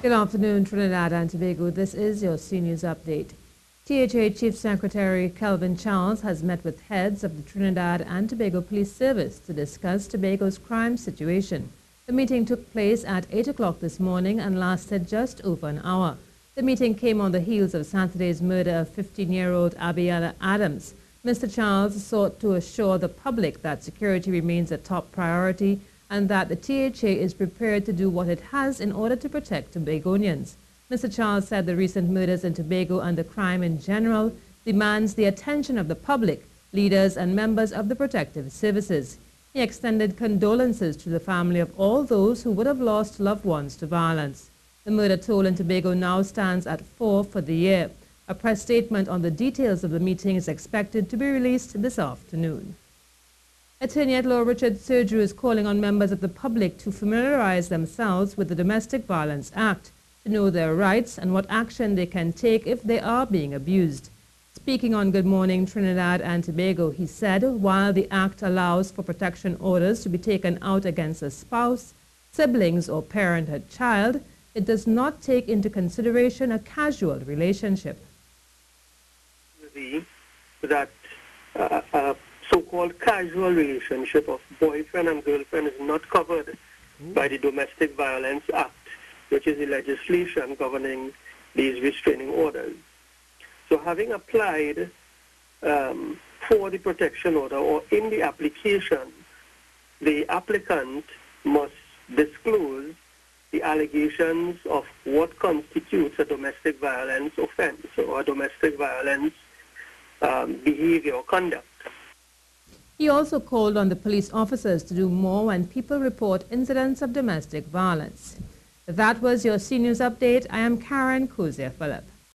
Good afternoon, Trinidad and Tobago. This is your C News Update. THA Chief Secretary Kelvin Charles has met with heads of the Trinidad and Tobago Police Service to discuss Tobago's crime situation. The meeting took place at 8 o'clock this morning and lasted just over an hour. The meeting came on the heels of Saturday's murder of 15-year-old Abiela Adams. Mr. Charles sought to assure the public that security remains a top priority and that the THA is prepared to do what it has in order to protect Tobagonians. Mr. Charles said the recent murders in Tobago and the crime in general demands the attention of the public, leaders and members of the protective services. He extended condolences to the family of all those who would have lost loved ones to violence. The murder toll in Tobago now stands at 4 for the year. A press statement on the details of the meeting is expected to be released this afternoon. Attorney at Law Richard Sergiu is calling on members of the public to familiarize themselves with the Domestic Violence Act, to know their rights and what action they can take if they are being abused. Speaking on Good Morning Trinidad and Tobago, he said while the Act allows for protection orders to be taken out against a spouse, siblings or parent or child, it does not take into consideration a casual relationship. That so-called casual relationship of boyfriend and girlfriend is not covered by the Domestic Violence Act, which is the legislation governing these restraining orders. So having applied for the protection order or in the application, the applicant must disclose the allegations of what constitutes a domestic violence offense or a domestic violence behavior or conduct. He also called on the police officers to do more when people report incidents of domestic violence. That was your C News Update. I am Karen Kuzier Phillip.